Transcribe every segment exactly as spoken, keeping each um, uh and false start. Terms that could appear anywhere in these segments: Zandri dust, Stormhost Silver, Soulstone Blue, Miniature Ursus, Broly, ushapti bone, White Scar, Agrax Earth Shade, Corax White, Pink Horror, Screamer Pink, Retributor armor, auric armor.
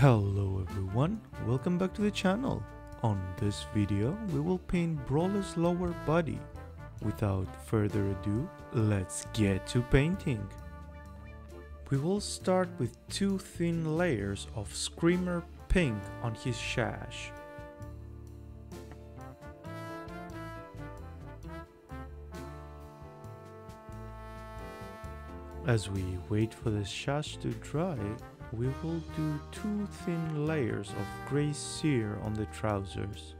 Hello everyone, welcome back to the channel. On this video we will paint Broly's lower body. Without further ado, let's get to painting. We will start with two thin layers of Screamer Pink on his sash. As we wait for the sash to dry, we will do two thin layers of grey cere on the trousers.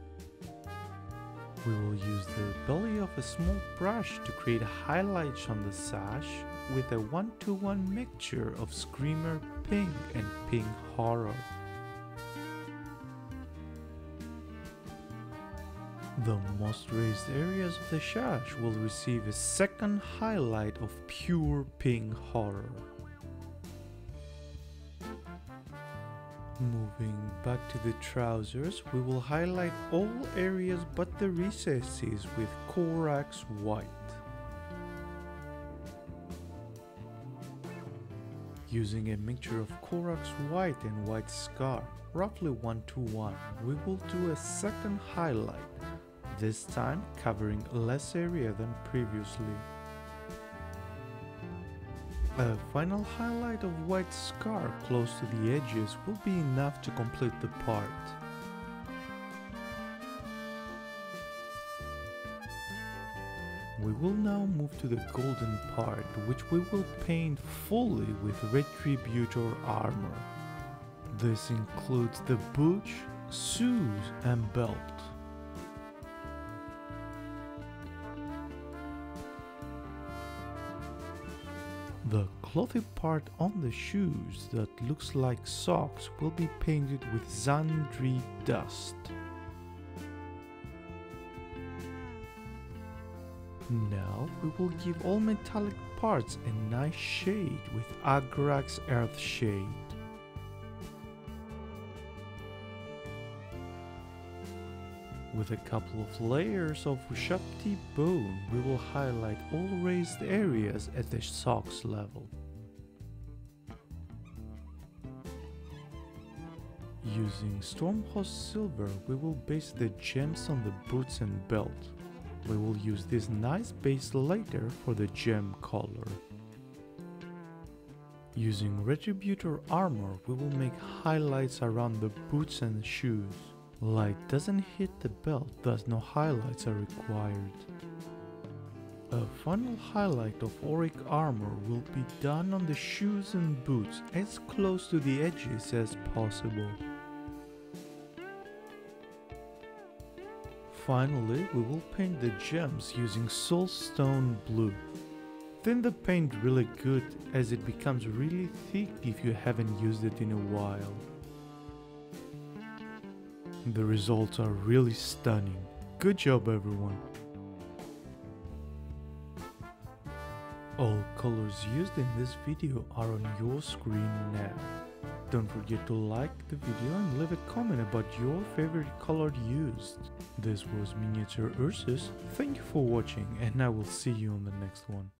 We will use the belly of a small brush to create highlights on the sash with a one to one mixture of Screamer Pink and Pink Horror. The most raised areas of the sash will receive a second highlight of pure Pink Horror. Moving back to the trousers, we will highlight all areas but the recesses with Corax White. Using a mixture of Corax White and White Scar, roughly one to one, we will do a second highlight, this time covering less area than previously. A final highlight of White Scar close to the edges will be enough to complete the part. We will now move to the golden part, which we will paint fully with Retributor armor. This includes the brooch, shoes and belt. The clothy part on the shoes that looks like socks will be painted with Zandri dust. Now we will give all metallic parts a nice shade with Agrax Earth Shade. With a couple of layers of ushapti bone, we will highlight all raised areas at the socks level. Using Stormhost Silver, we will base the gems on the boots and belt. We will use this nice base later for the gem color. Using Retributor armor, we will make highlights around the boots and shoes. Light doesn't hit the belt, thus no highlights are required. A final highlight of auric armor will be done on the shoes and boots as close to the edges as possible. Finally, we will paint the gems using Soulstone Blue. Thin the paint really good as it becomes really thick if you haven't used it in a while. The results are really stunning. Good job everyone! All colors used in this video are on your screen now. Don't forget to like the video and leave a comment about your favorite color used. This was Miniature Ursus, thank you for watching and I will see you on the next one.